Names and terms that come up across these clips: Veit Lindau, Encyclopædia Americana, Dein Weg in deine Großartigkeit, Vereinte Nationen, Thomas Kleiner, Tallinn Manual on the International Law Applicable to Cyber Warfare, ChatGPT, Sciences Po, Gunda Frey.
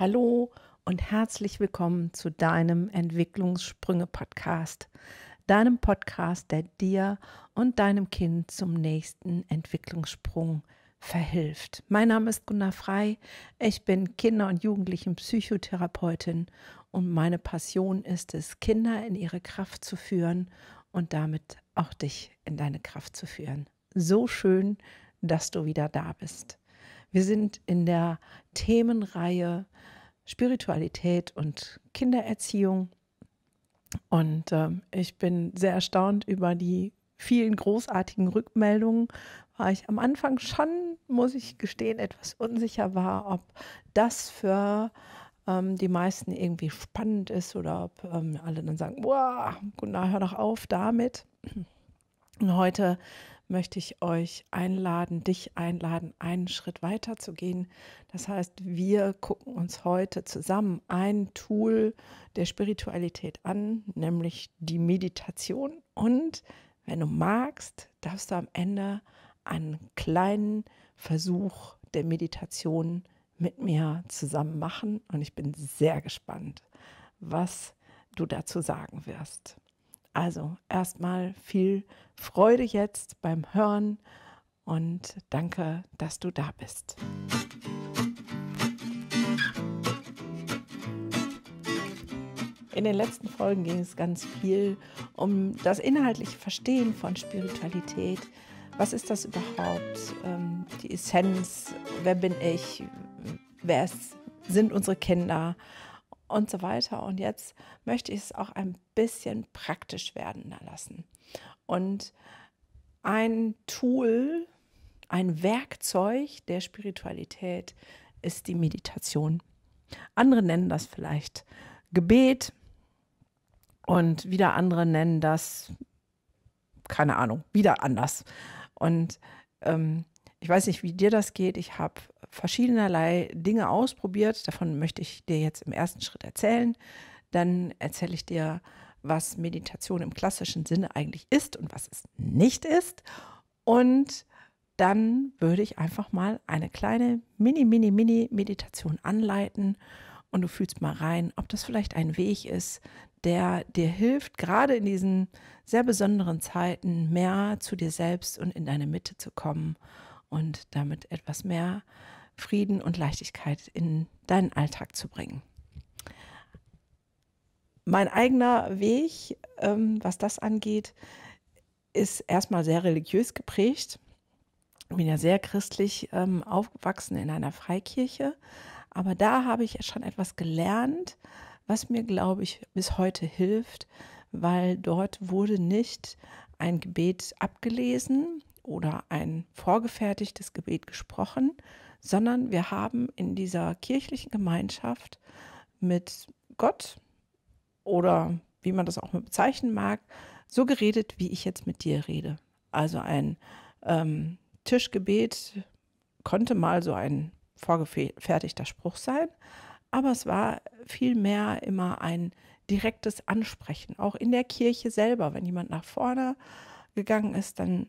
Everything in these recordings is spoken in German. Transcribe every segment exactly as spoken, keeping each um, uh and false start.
Hallo und herzlich willkommen zu deinem Entwicklungssprünge-Podcast, deinem Podcast, der dir und deinem Kind zum nächsten Entwicklungssprung verhilft. Mein Name ist Gunda Frey, ich bin Kinder- und Jugendlichen-Psychotherapeutin und meine Passion ist es, Kinder in ihre Kraft zu führen und damit auch dich in deine Kraft zu führen. So schön, dass du wieder da bist. Wir sind in der Themenreihe Spiritualität und Kindererziehung und äh, ich bin sehr erstaunt über die vielen großartigen Rückmeldungen, weil ich am Anfang schon, muss ich gestehen, etwas unsicher war, ob das für ähm, die meisten irgendwie spannend ist oder ob ähm, alle dann sagen, wow, Gunda, hör doch auf damit. Und heute möchte ich euch einladen, dich einladen, einen Schritt weiter zu gehen. Das heißt, wir gucken uns heute zusammen ein Tool der Spiritualität an, nämlich die Meditation. Und wenn du magst, darfst du am Ende einen kleinen Versuch der Meditation mit mir zusammen machen. Und ich bin sehr gespannt, was du dazu sagen wirst. Also erstmal viel Freude jetzt beim Hören und danke, dass du da bist. In den letzten Folgen ging es ganz viel um das inhaltliche Verstehen von Spiritualität. Was ist das überhaupt? Die Essenz, wer bin ich, wer ist, sind unsere Kinder? Und so weiter. Und jetzt möchte ich es auch ein bisschen praktisch werden lassen. Und ein Tool, ein Werkzeug der Spiritualität ist die Meditation. Andere nennen das vielleicht Gebet und wieder andere nennen das, keine Ahnung, wieder anders. Und ähm, ich weiß nicht, wie dir das geht. Ich habe verschiedenerlei Dinge ausprobiert. Davon möchte ich dir jetzt im ersten Schritt erzählen. Dann erzähle ich dir, was Meditation im klassischen Sinne eigentlich ist und was es nicht ist. Und dann würde ich einfach mal eine kleine Mini, Mini, Mini-Meditation anleiten. Und du fühlst mal rein, ob das vielleicht ein Weg ist, der dir hilft, gerade in diesen sehr besonderen Zeiten mehr zu dir selbst und in deine Mitte zu kommen. Und damit etwas mehr Frieden und Leichtigkeit in deinen Alltag zu bringen. Mein eigener Weg, ähm, was das angeht, ist erstmal sehr religiös geprägt. Ich bin ja sehr christlich ähm, aufgewachsen in einer Freikirche. Aber da habe ich schon etwas gelernt, was mir, glaube ich, bis heute hilft, weil dort wurde nicht ein Gebet abgelesen oder ein vorgefertigtes Gebet gesprochen, sondern wir haben in dieser kirchlichen Gemeinschaft mit Gott oder wie man das auch mal bezeichnen mag, so geredet, wie ich jetzt mit dir rede. Also ein ähm, Tischgebet konnte mal so ein vorgefertigter Spruch sein, aber es war vielmehr immer ein direktes Ansprechen. Auch in der Kirche selber, wenn jemand nach vorne gegangen ist, dann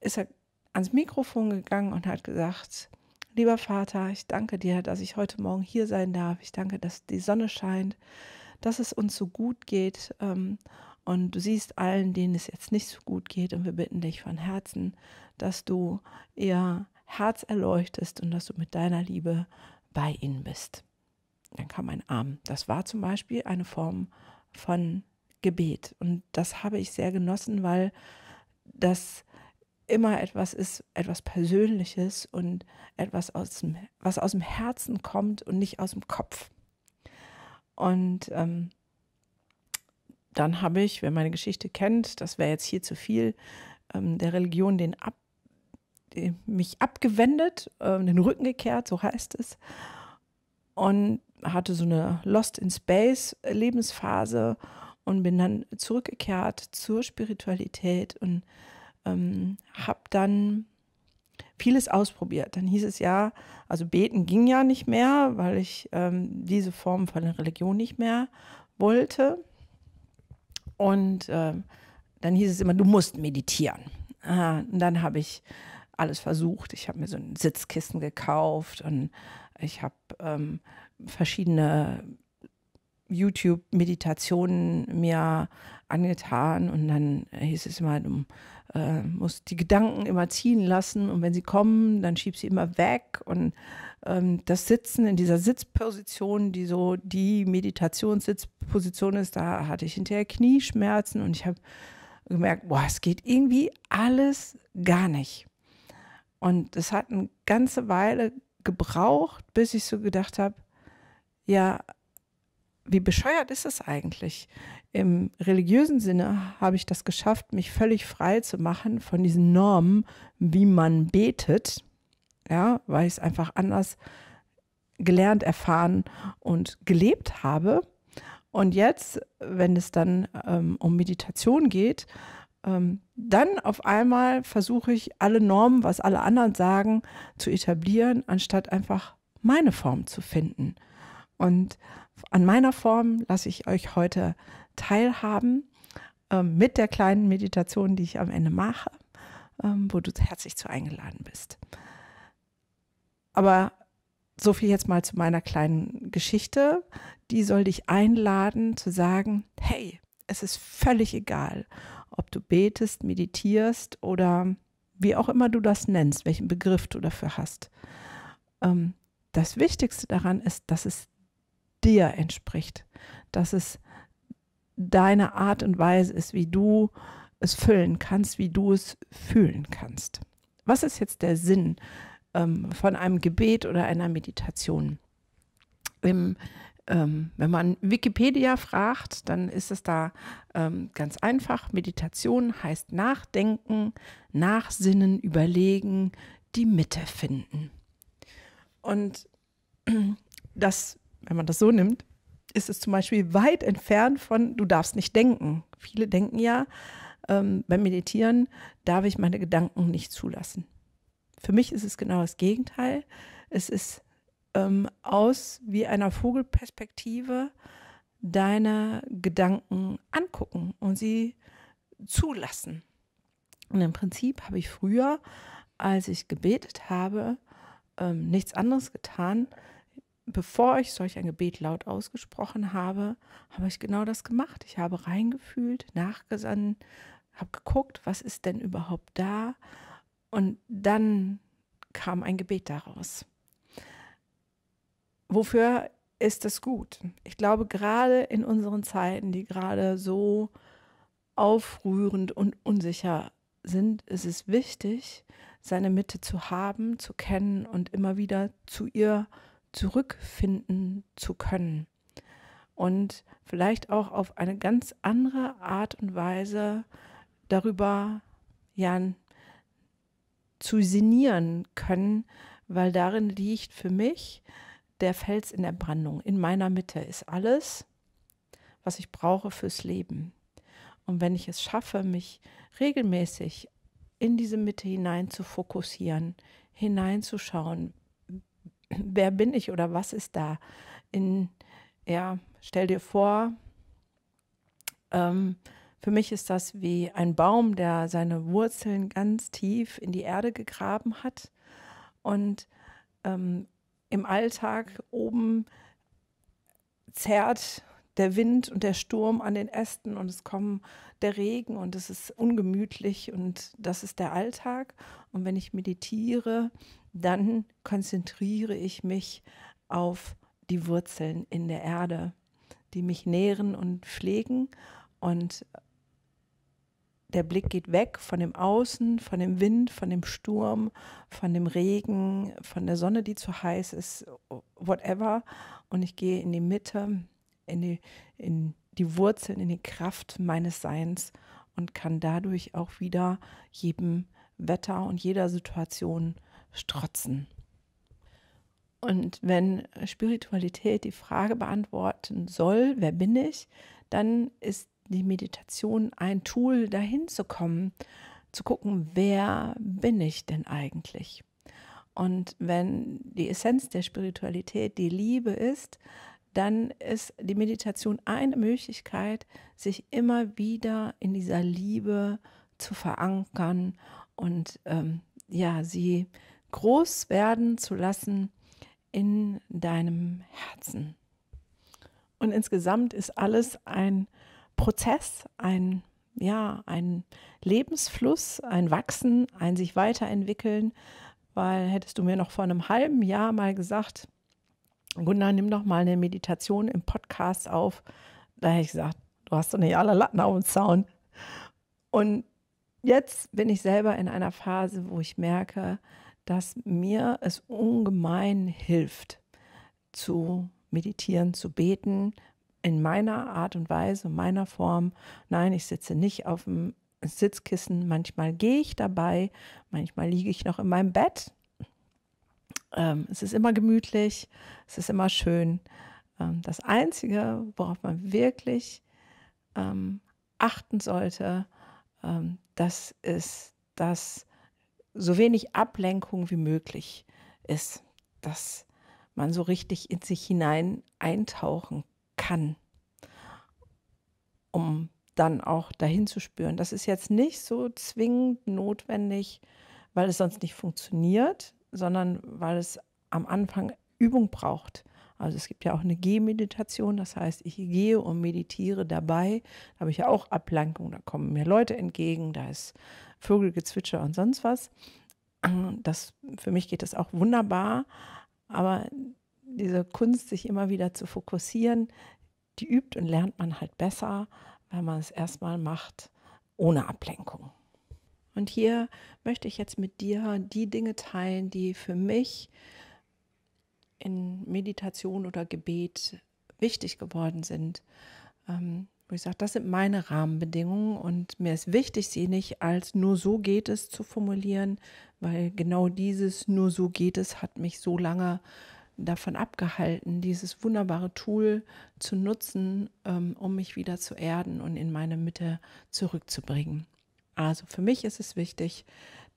ist er ans Mikrofon gegangen und hat gesagt, lieber Vater, ich danke dir, dass ich heute Morgen hier sein darf. Ich danke, dass die Sonne scheint, dass es uns so gut geht. Und du siehst allen, denen es jetzt nicht so gut geht. Und wir bitten dich von Herzen, dass du ihr Herz erleuchtest und dass du mit deiner Liebe bei ihnen bist. Dann kam ein Arm. Das war zum Beispiel eine Form von Gebet. Und das habe ich sehr genossen, weil das immer etwas ist, etwas Persönliches und etwas, aus dem, was aus dem Herzen kommt und nicht aus dem Kopf. Und ähm, dann habe ich, wer meine Geschichte kennt, das wäre jetzt hier zu viel, ähm, der Religion den ab, den, mich abgewendet, ähm, den Rücken gekehrt, so heißt es, und hatte so eine Lost in Space Lebensphase und bin dann zurückgekehrt zur Spiritualität und Ähm, habe dann vieles ausprobiert. Dann hieß es ja, also beten ging ja nicht mehr, weil ich ähm, diese Form von der Religion nicht mehr wollte. Und ähm, dann hieß es immer, du musst meditieren. Äh, und dann habe ich alles versucht. Ich habe mir so ein Sitzkissen gekauft und Ich habe ähm, verschiedene YouTube-Meditationen mir angetan und dann hieß es immer, du äh, musst die Gedanken immer ziehen lassen und wenn sie kommen, dann schieb sie immer weg und ähm, das Sitzen in dieser Sitzposition, die so die Meditationssitzposition ist, da hatte ich hinterher Knieschmerzen und ich habe gemerkt, boah, es geht irgendwie alles gar nicht. Und es hat eine ganze Weile gebraucht, bis ich so gedacht habe, ja, wie bescheuert ist das eigentlich? Im religiösen Sinne habe ich das geschafft, mich völlig frei zu machen von diesen Normen, wie man betet, ja, weil ich es einfach anders gelernt, erfahren und gelebt habe. Und jetzt, wenn es dann ähm, um Meditation geht, ähm, dann auf einmal versuche ich, alle Normen, was alle anderen sagen, zu etablieren, anstatt einfach meine Form zu finden. Und an meiner Form lasse ich euch heute teilhaben ähm, mit der kleinen Meditation, die ich am Ende mache, ähm, wo du herzlich zu eingeladen bist. Aber so viel jetzt mal zu meiner kleinen Geschichte. Die soll dich einladen zu sagen, hey, es ist völlig egal, ob du betest, meditierst oder wie auch immer du das nennst, welchen Begriff du dafür hast. Ähm, das Wichtigste daran ist, dass es dir entspricht, dass es deine Art und Weise ist, wie du es füllen kannst, wie du es fühlen kannst. Was ist jetzt der Sinn ähm, von einem Gebet oder einer Meditation? Im, ähm, wenn man Wikipedia fragt, dann ist es da ähm, ganz einfach. Meditation heißt nachdenken, nachsinnen, überlegen, die Mitte finden. Und das Wenn man das so nimmt, ist es zum Beispiel weit entfernt von, du darfst nicht denken. Viele denken ja, ähm, beim Meditieren darf ich meine Gedanken nicht zulassen. Für mich ist es genau das Gegenteil. Es ist ähm, aus wie einer Vogelperspektive deine Gedanken angucken und sie zulassen. Und im Prinzip habe ich früher, als ich gebetet habe, ähm, nichts anderes getan. Bevor ich solch ein Gebet laut ausgesprochen habe, habe ich genau das gemacht. Ich habe reingefühlt, nachgesandt, habe geguckt, was ist denn überhaupt da? Und dann kam ein Gebet daraus. Wofür ist das gut? Ich glaube, gerade in unseren Zeiten, die gerade so aufrührend und unsicher sind, ist es wichtig, seine Mitte zu haben, zu kennen und immer wieder zu ihr zu zurückfinden zu können und vielleicht auch auf eine ganz andere Art und Weise darüber ja, zu sinnieren können, weil darin liegt für mich der Fels in der Brandung. In meiner Mitte ist alles, was ich brauche fürs Leben. Und wenn ich es schaffe, mich regelmäßig in diese Mitte hinein zu fokussieren, hineinzuschauen, wer bin ich oder was ist da? In, ja, stell dir vor, ähm, für mich ist das wie ein Baum, der seine Wurzeln ganz tief in die Erde gegraben hat und ähm, im Alltag oben zerrt der Wind und der Sturm an den Ästen und es kommen der Regen und es ist ungemütlich und das ist der Alltag. Und wenn ich meditiere, dann konzentriere ich mich auf die Wurzeln in der Erde, die mich nähren und pflegen. Und der Blick geht weg von dem Außen, von dem Wind, von dem Sturm, von dem Regen, von der Sonne, die zu heiß ist, whatever. Und ich gehe in die Mitte, in die, in die Wurzeln, in die Kraft meines Seins und kann dadurch auch wieder jedem Wetter und jeder Situation strotzen. Und wenn Spiritualität die Frage beantworten soll, wer bin ich, dann ist die Meditation ein Tool, dahin zu kommen, zu gucken, wer bin ich denn eigentlich? Und wenn die Essenz der Spiritualität die Liebe ist, dann ist die Meditation eine Möglichkeit, sich immer wieder in dieser Liebe zu verankern und ähm, ja, sie groß werden zu lassen in deinem Herzen. Und insgesamt ist alles ein Prozess, ein, ja, ein Lebensfluss, ein Wachsen, ein sich weiterentwickeln, weil hättest du mir noch vor einem halben Jahr mal gesagt, Gunda, nimm doch mal eine Meditation im Podcast auf, da hätte ich gesagt, du hast doch nicht alle Latten auf dem Zaun. Und jetzt bin ich selber in einer Phase, wo ich merke, dass mir es ungemein hilft, zu meditieren, zu beten, in meiner Art und Weise, in meiner Form. Nein, ich sitze nicht auf dem Sitzkissen. Manchmal gehe ich dabei, manchmal liege ich noch in meinem Bett. Ähm, es ist immer gemütlich, es ist immer schön. Ähm, das Einzige, worauf man wirklich ähm, achten sollte, ähm, das ist, dass so wenig Ablenkung wie möglich ist, dass man so richtig in sich hinein eintauchen kann, um dann auch dahin zu spüren. Das ist jetzt nicht so zwingend notwendig, weil es sonst nicht funktioniert, sondern weil es am Anfang Übung braucht. Also es gibt ja auch eine Gehmeditation, das heißt, ich gehe und meditiere dabei. Da habe ich ja auch Ablenkung, da kommen mir Leute entgegen, da ist Vögelgezwitscher und sonst was. Das, für mich geht das auch wunderbar, aber diese Kunst, sich immer wieder zu fokussieren, die übt und lernt man halt besser, weil man es erstmal macht ohne Ablenkung. Und hier möchte ich jetzt mit dir die Dinge teilen, die für mich in Meditation oder Gebet wichtig geworden sind. Ähm, wo ich sage, das sind meine Rahmenbedingungen und mir ist wichtig, sie nicht als nur so geht es zu formulieren, weil genau dieses nur so geht es hat mich so lange davon abgehalten, dieses wunderbare Tool zu nutzen, ähm, um mich wieder zu erden und in meine Mitte zurückzubringen. Also für mich ist es wichtig,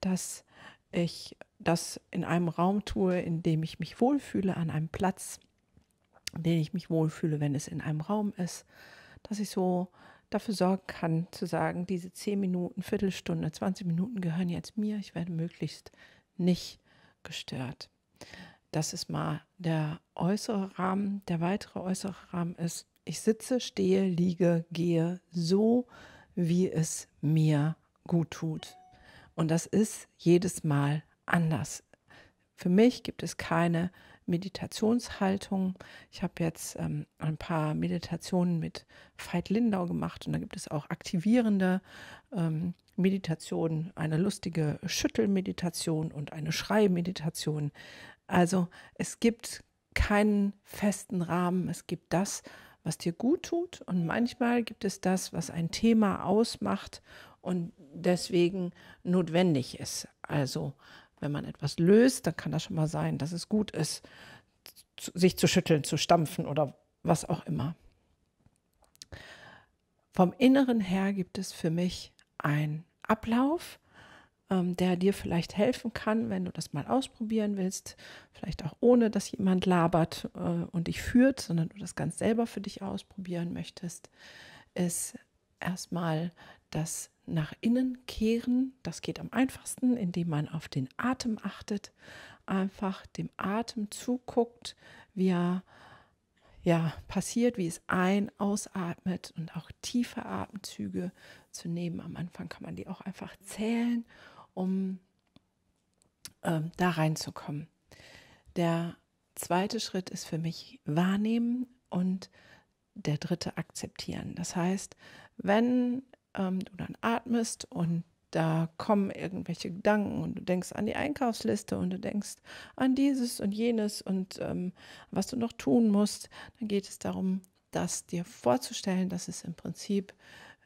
dass ich das in einem Raum tue, in dem ich mich wohlfühle, an einem Platz, in dem ich mich wohlfühle, wenn es in einem Raum ist, dass ich so dafür sorgen kann, zu sagen, diese zehn Minuten, Viertelstunde, zwanzig Minuten gehören jetzt mir, ich werde möglichst nicht gestört. Das ist mal der äußere Rahmen. Der weitere äußere Rahmen ist, ich sitze, stehe, liege, gehe, so wie es mir gut tut. Und das ist jedes Mal anders. Für mich gibt es keine Meditationshaltung. Ich habe jetzt ähm, ein paar Meditationen mit Veit Lindau gemacht und da gibt es auch aktivierende ähm, Meditationen, eine lustige Schüttelmeditation und eine Schreimeditation. Also es gibt keinen festen Rahmen. Es gibt das, was dir gut tut und manchmal gibt es das, was ein Thema ausmacht und deswegen notwendig ist. Also wenn man etwas löst, dann kann das schon mal sein, dass es gut ist, sich zu schütteln, zu stampfen oder was auch immer. Vom Inneren her gibt es für mich einen Ablauf, ähm, der dir vielleicht helfen kann, wenn du das mal ausprobieren willst, vielleicht auch ohne, dass jemand labert äh, und dich führt, sondern du das ganz selber für dich ausprobieren möchtest, ist erstmal das nach innen kehren. Das geht am einfachsten, indem man auf den Atem achtet, einfach dem Atem zuguckt, wie er ja, passiert, wie es ein-, ausatmet und auch tiefe Atemzüge zu nehmen. Am Anfang kann man die auch einfach zählen, um ähm, da reinzukommen. Der zweite Schritt ist für mich wahrnehmen und der dritte akzeptieren. Das heißt, wenn du dann atmest und da kommen irgendwelche Gedanken und du denkst an die Einkaufsliste und du denkst an dieses und jenes und ähm, was du noch tun musst, dann geht es darum, das dir vorzustellen, dass es im Prinzip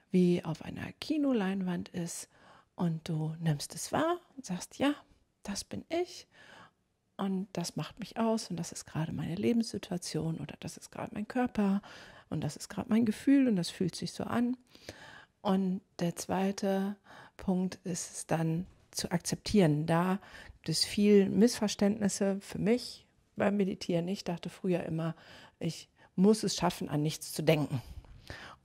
wie auf einer Kinoleinwand ist und du nimmst es wahr und sagst, ja, das bin ich und das macht mich aus und das ist gerade meine Lebenssituation oder das ist gerade mein Körper und das ist gerade mein Gefühl und das fühlt sich so an. Und der zweite Punkt ist es dann zu akzeptieren. Da gibt es viel Missverständnisse für mich beim Meditieren. Ich dachte früher immer, ich muss es schaffen, an nichts zu denken.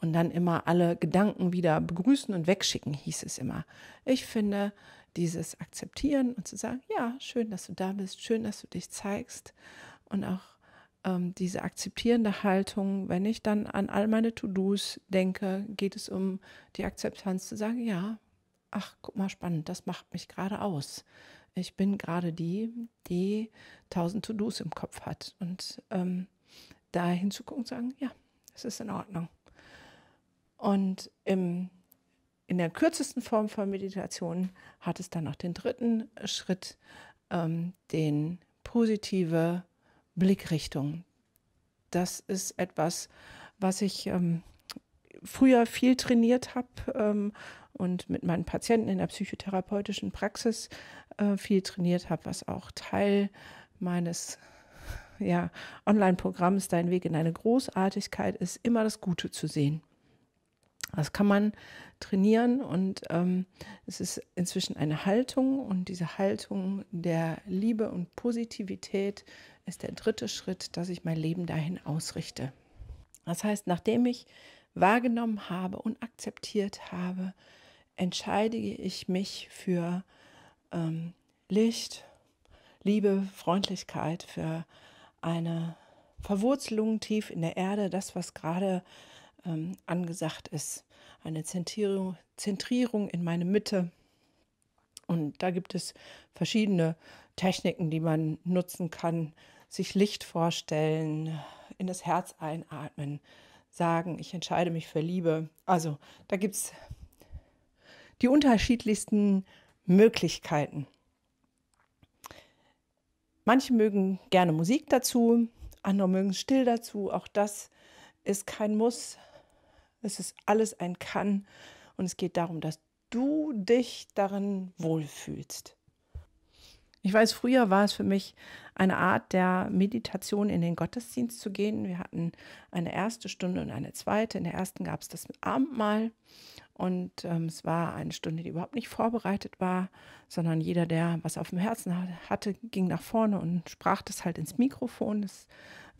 Und dann immer alle Gedanken wieder begrüßen und wegschicken, hieß es immer. Ich finde, dieses Akzeptieren und zu sagen, ja, schön, dass du da bist, schön, dass du dich zeigst und auch ähm, diese akzeptierende Haltung, wenn ich dann an all meine To-Dos denke, geht es um die Akzeptanz zu sagen, ja, ach, guck mal, spannend, das macht mich gerade aus. Ich bin gerade die, die tausend To-Dos im Kopf hat. Und ähm, da hinzugucken und sagen, ja, es ist in Ordnung. Und im, in der kürzesten Form von Meditation hat es dann noch den dritten Schritt, ähm, den positive Blickrichtung. Das ist etwas, was ich ähm, früher viel trainiert habe ähm, und mit meinen Patienten in der psychotherapeutischen Praxis äh, viel trainiert habe, was auch Teil meines ja, Online-Programms Dein Weg in deine Großartigkeit ist, immer das Gute zu sehen. Das kann man trainieren und ähm, es ist inzwischen eine Haltung und diese Haltung der Liebe und Positivität ist der dritte Schritt, dass ich mein Leben dahin ausrichte. Das heißt, nachdem ich wahrgenommen habe und akzeptiert habe, entscheide ich mich für ähm, Licht, Liebe, Freundlichkeit, für eine Verwurzelung tief in der Erde, das, was gerade ähm, angesagt ist. Eine Zentrierung, Zentrierung in meine Mitte. Und da gibt es verschiedene Techniken, die man nutzen kann. Sich Licht vorstellen, in das Herz einatmen, sagen, ich entscheide mich für Liebe. Also da gibt es die unterschiedlichsten Möglichkeiten. Manche mögen gerne Musik dazu, andere mögen es still dazu. Auch das ist kein Muss, es ist alles ein Kann. Und es geht darum, dass du dich darin wohlfühlst. Ich weiß, früher war es für mich eine Art der Meditation, in den Gottesdienst zu gehen. Wir hatten eine erste Stunde und eine zweite. In der ersten gab es das Abendmahl und ähm, es war eine Stunde, die überhaupt nicht vorbereitet war, sondern jeder, der was auf dem Herzen hatte, ging nach vorne und sprach das halt ins Mikrofon. Das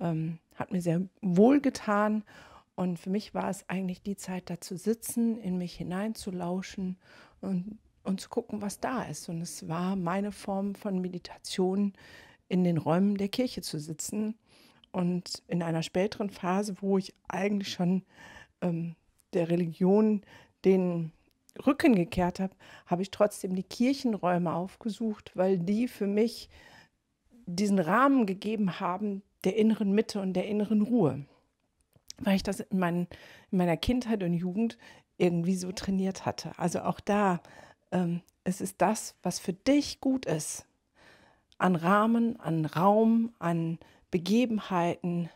ähm, hat mir sehr wohl getan und für mich war es eigentlich die Zeit, da zu sitzen, in mich hineinzulauschen und und zu gucken, was da ist. Und es war meine Form von Meditation, in den Räumen der Kirche zu sitzen. Und in einer späteren Phase, wo ich eigentlich schon ähm, der Religion den Rücken gekehrt habe, habe ich trotzdem die Kirchenräume aufgesucht, weil die für mich diesen Rahmen gegeben haben, der inneren Mitte und der inneren Ruhe. Weil ich das in, mein, in meiner Kindheit und Jugend irgendwie so trainiert hatte. Also auch da, es ist das, was für dich gut ist, an Rahmen, an Raum, an Begebenheiten.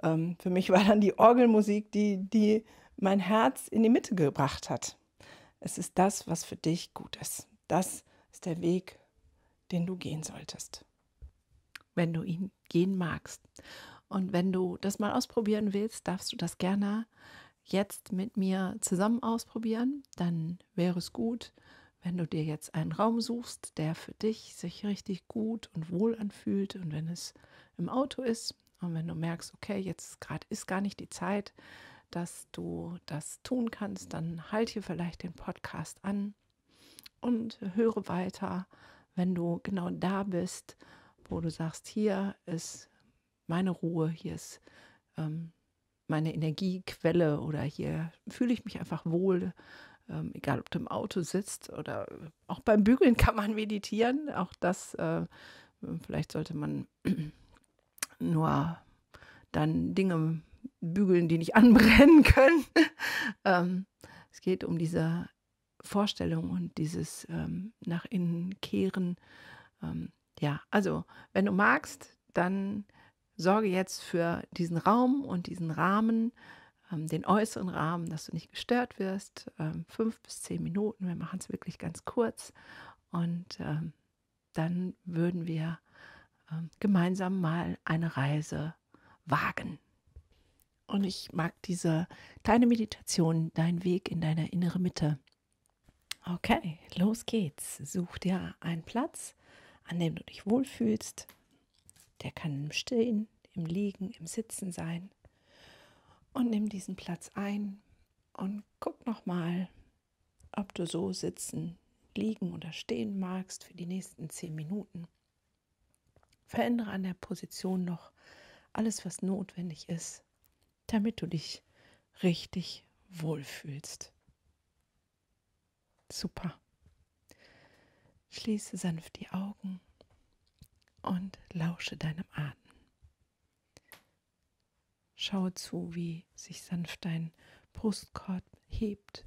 Für mich war dann die Orgelmusik, die, die mein Herz in die Mitte gebracht hat. Es ist das, was für dich gut ist. Das ist der Weg, den du gehen solltest, wenn du ihn gehen magst. Und wenn du das mal ausprobieren willst, darfst du das gerne jetzt mit mir zusammen ausprobieren. Dann wäre es gut, wenn du dir jetzt einen Raum suchst, der für dich sich richtig gut und wohl anfühlt. Und wenn es im Auto ist und wenn du merkst, okay, jetzt gerade ist gar nicht die Zeit, dass du das tun kannst, dann halt hier vielleicht den Podcast an und höre weiter, wenn du genau da bist, wo du sagst, hier ist meine Ruhe, hier ist ähm, meine Energiequelle oder hier fühle ich mich einfach wohl, ähm, egal ob du im Auto sitzt oder auch beim Bügeln kann man meditieren. Auch das, äh, vielleicht sollte man nur dann Dinge bügeln, die nicht anbrennen können. ähm, es geht um diese Vorstellung und dieses ähm, nach innen kehren. Ähm, ja, also wenn du magst, dann sorge jetzt für diesen Raum und diesen Rahmen, ähm, den äußeren Rahmen, dass du nicht gestört wirst. Ähm, fünf bis zehn Minuten, wir machen es wirklich ganz kurz. Und ähm, dann würden wir ähm, gemeinsam mal eine Reise wagen. Und ich mag diese kleine Meditation, Dein Weg in deine innere Mitte. Okay, los geht's. Such dir einen Platz, an dem du dich wohlfühlst. Der kann im Stehen, im Liegen, im Sitzen sein. Und nimm diesen Platz ein und guck nochmal, ob du so sitzen, liegen oder stehen magst für die nächsten zehn Minuten. Verändere an der Position noch alles, was notwendig ist, damit du dich richtig wohlfühlst. Super. Schließe sanft die Augen und lausche deinem Atem. Schaue zu, wie sich sanft dein Brustkorb hebt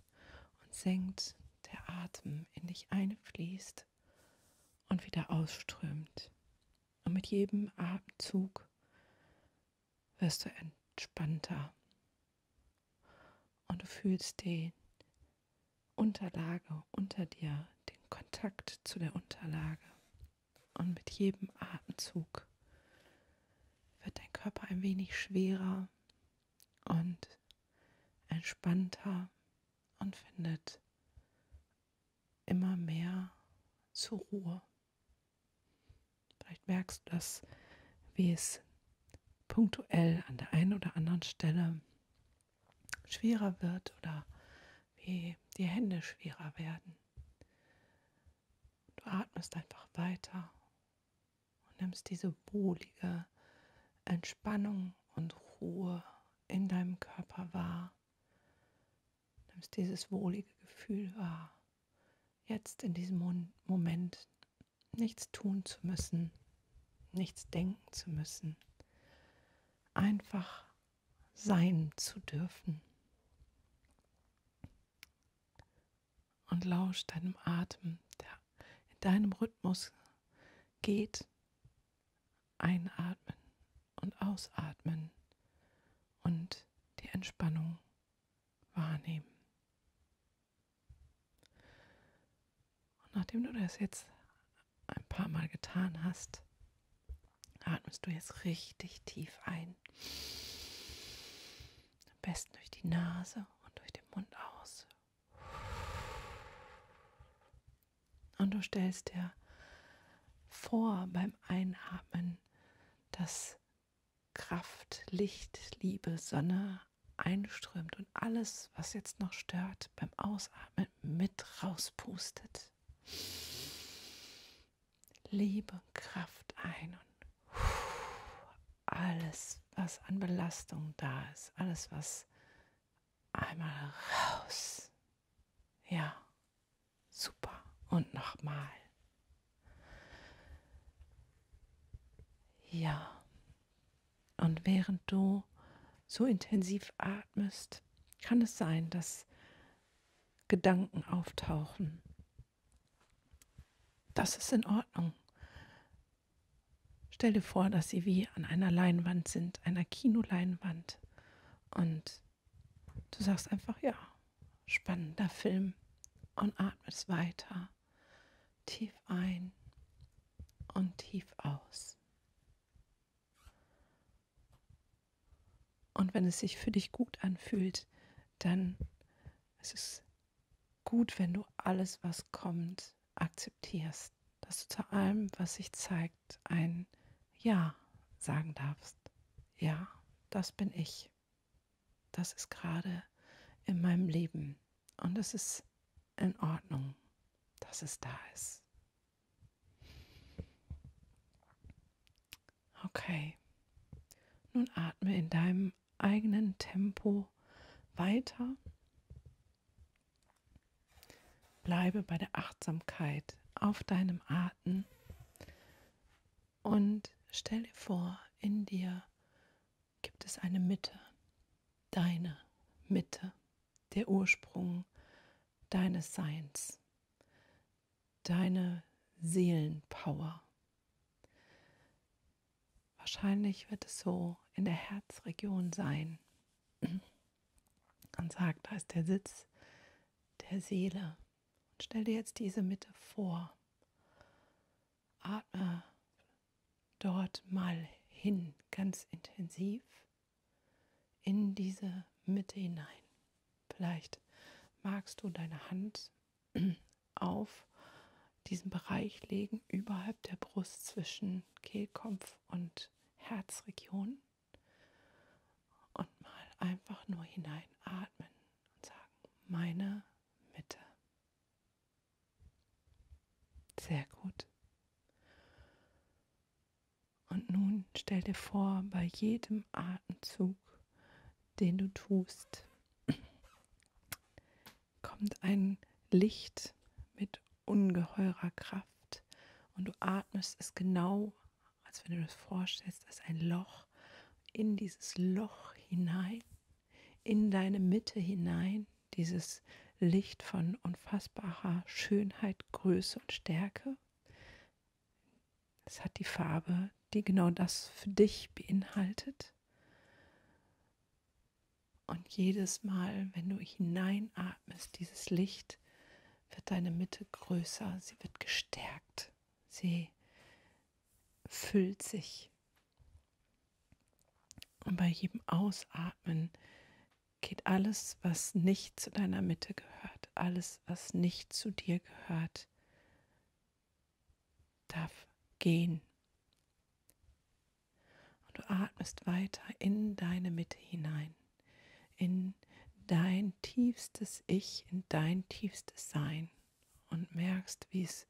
und senkt, der Atem in dich einfließt und wieder ausströmt. Und mit jedem Atemzug wirst du entspannter und du fühlst die Unterlage unter dir, den Kontakt zu der Unterlage. Und mit jedem Atemzug wird dein Körper ein wenig schwerer und entspannter und findet immer mehr zur Ruhe. Vielleicht merkst du das, wie es punktuell an der einen oder anderen Stelle schwerer wird oder wie die Hände schwerer werden. Du atmest einfach weiter und nimmst diese wohlige Entspannung und Ruhe in deinem Körper wahr. Nimmst dieses wohlige Gefühl wahr, jetzt in diesem Moment nichts tun zu müssen, nichts denken zu müssen, einfach sein zu dürfen. Und lausch deinem Atem, der in deinem Rhythmus geht, einatmen und ausatmen und die Entspannung wahrnehmen. Nachdem du das jetzt ein paar Mal getan hast, atmest du jetzt richtig tief ein. Am besten durch die Nase und durch den Mund aus. Und du stellst dir vor beim Einatmen, dass Kraft, Licht, Liebe, Sonne einströmt und alles, was jetzt noch stört, beim Ausatmen mit rauspustet. Liebe, Kraft ein und alles, was an Belastung da ist, alles, was einmal raus. Ja, super. Und nochmal. Ja. Und während du so intensiv atmest, kann es sein, dass Gedanken auftauchen. Das ist in Ordnung. Stell dir vor, dass sie wie an einer Leinwand sind, einer Kinoleinwand. Und du sagst einfach, ja, spannender Film. Und atmest weiter. Tief ein und tief aus. Und wenn es sich für dich gut anfühlt, dann ist es gut, wenn du alles, was kommt, akzeptierst, dass du zu allem, was sich zeigt, ein Ja sagen darfst. Ja, das bin ich. Das ist gerade in meinem Leben und es ist in Ordnung, dass es da ist. Okay, nun atme in deinem eigenen Tempo weiter. Bleibe bei der Achtsamkeit auf deinem Atem und stell dir vor, in dir gibt es eine Mitte, deine Mitte, der Ursprung deines Seins, deine Seelenpower. Wahrscheinlich wird es so in der Herzregion sein. Man sagt, da ist der Sitz der Seele. Stell dir jetzt diese Mitte vor. Atme dort mal hin, ganz intensiv, in diese Mitte hinein. Vielleicht magst du deine Hand auf diesen Bereich legen, überhalb der Brust zwischen Kehlkopf und Herzregion. Und mal einfach nur hineinatmen und sagen, meine Mitte. Sehr gut. Stell dir vor, bei jedem Atemzug, den du tust, kommt ein Licht mit ungeheurer Kraft und du atmest es genau, als wenn du das vorstellst, als ein Loch, in dieses Loch hinein, in deine Mitte hinein, dieses Licht von unfassbarer Schönheit, Größe und Stärke. Es hat die Farbe, die genau das für dich beinhaltet. Und jedes Mal, wenn du hineinatmest, dieses Licht, wird deine Mitte größer, sie wird gestärkt, sie füllt sich. Und bei jedem Ausatmen geht alles, was nicht zu deiner Mitte gehört, alles, was nicht zu dir gehört, darf gehen. Und du atmest weiter in deine Mitte hinein, in dein tiefstes Ich, in dein tiefstes Sein und merkst, wie es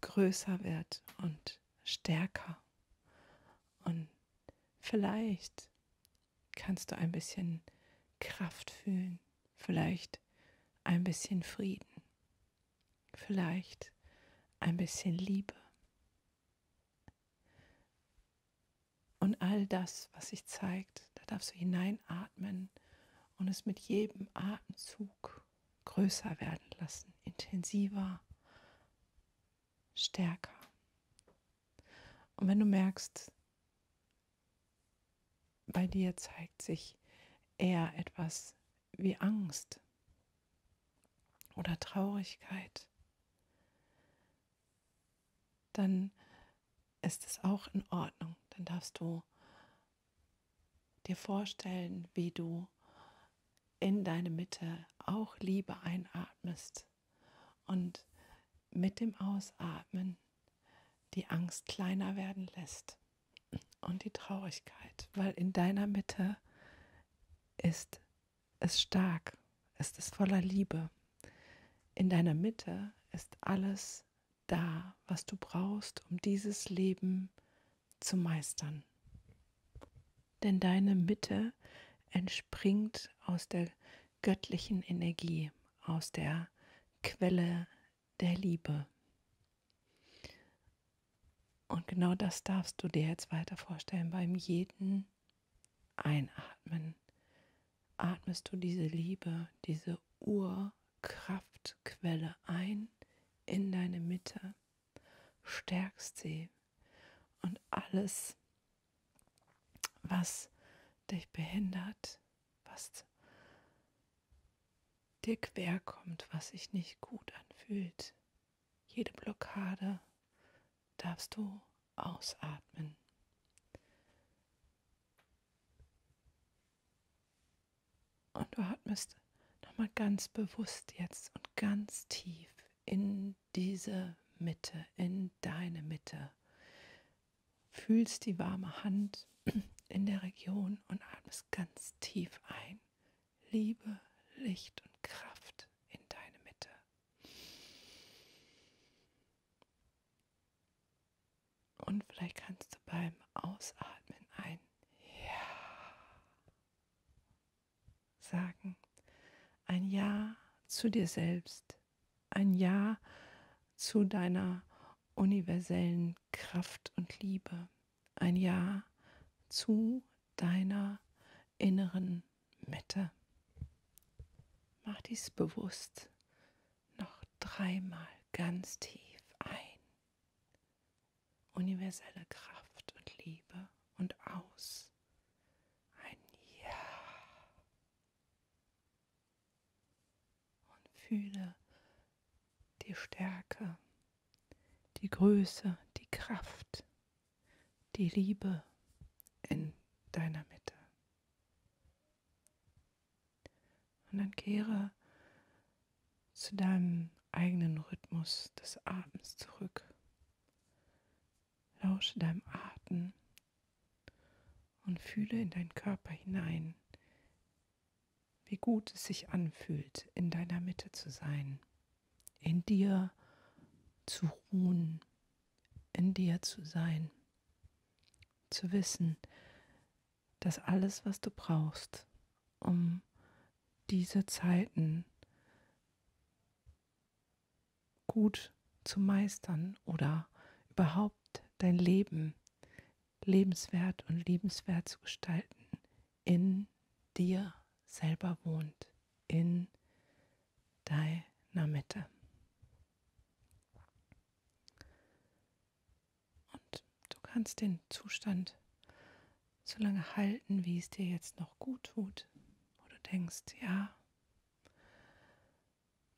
größer wird und stärker. Und vielleicht kannst du ein bisschen Kraft fühlen, vielleicht ein bisschen Frieden, vielleicht ein bisschen Liebe. Und all das, was sich zeigt, da darfst du hineinatmen und es mit jedem Atemzug größer werden lassen, intensiver, stärker. Und wenn du merkst, bei dir zeigt sich eher etwas wie Angst oder Traurigkeit, dann ist es auch in Ordnung. Dann darfst du dir vorstellen, wie du in deine Mitte auch Liebe einatmest und mit dem Ausatmen die Angst kleiner werden lässt und die Traurigkeit, weil in deiner Mitte ist es stark, ist es voller Liebe. In deiner Mitte ist alles da, was du brauchst, um dieses Leben zu meistern. Denn deine Mitte entspringt aus der göttlichen Energie, aus der Quelle der Liebe. Und genau das darfst du dir jetzt weiter vorstellen. Beim jeden Einatmen atmest du diese Liebe, diese Urkraftquelle ein in deine Mitte, stärkst sie und alles, was dich behindert, was dir quer kommt, was sich nicht gut anfühlt, jede Blockade, darfst du ausatmen. Und du atmest nochmal ganz bewusst jetzt und ganz tief in diese Mitte, in deine Mitte. Fühlst die warme Hand in der Region und atmest ganz tief ein. Liebe, Licht und Kraft in deine Mitte. Und vielleicht kannst du beim Ausatmen ein Ja sagen. Ein Ja zu dir selbst. Ein Ja zu deiner universellen Kraft und Liebe. Ein Ja zu deiner inneren Mitte. Mach dies bewusst noch dreimal ganz tief ein. Universelle Kraft und Liebe und aus. Ein Ja. Und fühle die Stärke, die Größe, die Kraft, die Liebe in deiner Mitte. Und dann kehre zu deinem eigenen Rhythmus des Atems zurück. Lausche deinem Atem und fühle in deinen Körper hinein, wie gut es sich anfühlt, in deiner Mitte zu sein, in dir zu ruhen, in dir zu sein, zu wissen, dass alles, was du brauchst, um diese Zeiten gut zu meistern oder überhaupt dein Leben lebenswert und liebenswert zu gestalten, in dir selber wohnt, in deiner Mitte. Und du kannst den Zustand so lange halten, wie es dir jetzt noch gut tut, wo du denkst, ja,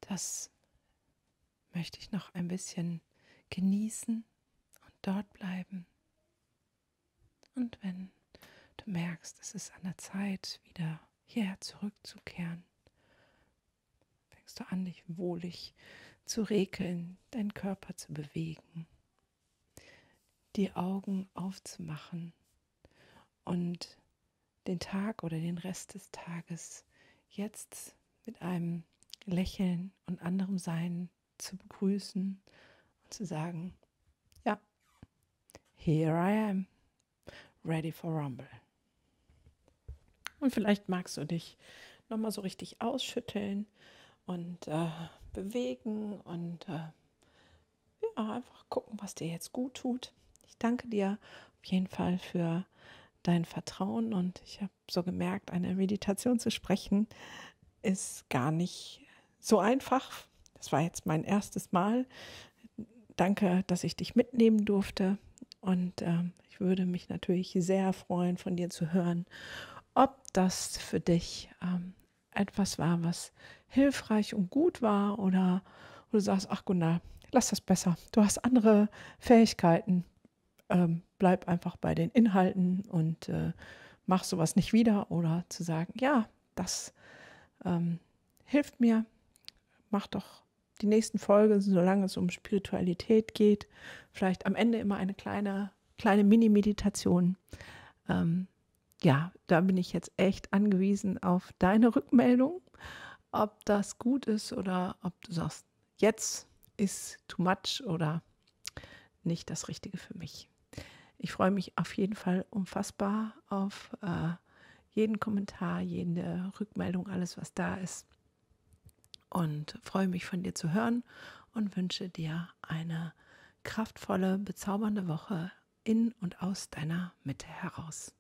das möchte ich noch ein bisschen genießen und dort bleiben. Und wenn du merkst, es ist an der Zeit, wieder hierher zurückzukehren, fängst du an, dich wohlig zu regeln, deinen Körper zu bewegen, die Augen aufzumachen und den Tag oder den Rest des Tages jetzt mit einem Lächeln und anderem Sein zu begrüßen und zu sagen, ja, here I am, ready for Rumble. Und vielleicht magst du dich nochmal so richtig ausschütteln und äh, bewegen und äh, ja, einfach gucken, was dir jetzt gut tut. Ich danke dir auf jeden Fall für dein Vertrauen und ich habe so gemerkt, eine Meditation zu sprechen ist gar nicht so einfach. Das war jetzt mein erstes Mal. Danke, dass ich dich mitnehmen durfte und äh, ich würde mich natürlich sehr freuen, von dir zu hören, ob das für dich ähm, etwas war, was hilfreich und gut war oder wo du sagst, ach Gunda, lass das besser. Du hast andere Fähigkeiten. Ähm, bleib einfach bei den Inhalten und äh, mach sowas nicht wieder. Oder zu sagen, ja, das ähm, hilft mir. Mach doch die nächsten Folgen, solange es um Spiritualität geht. Vielleicht am Ende immer eine kleine, kleine Mini-Meditation. Ähm, Ja, da bin ich jetzt echt angewiesen auf deine Rückmeldung, ob das gut ist oder ob du sagst, jetzt ist too much oder nicht das Richtige für mich. Ich freue mich auf jeden Fall unfassbar auf äh, jeden Kommentar, jede Rückmeldung, alles, was da ist. Und freue mich, von dir zu hören und wünsche dir eine kraftvolle, bezaubernde Woche in und aus deiner Mitte heraus.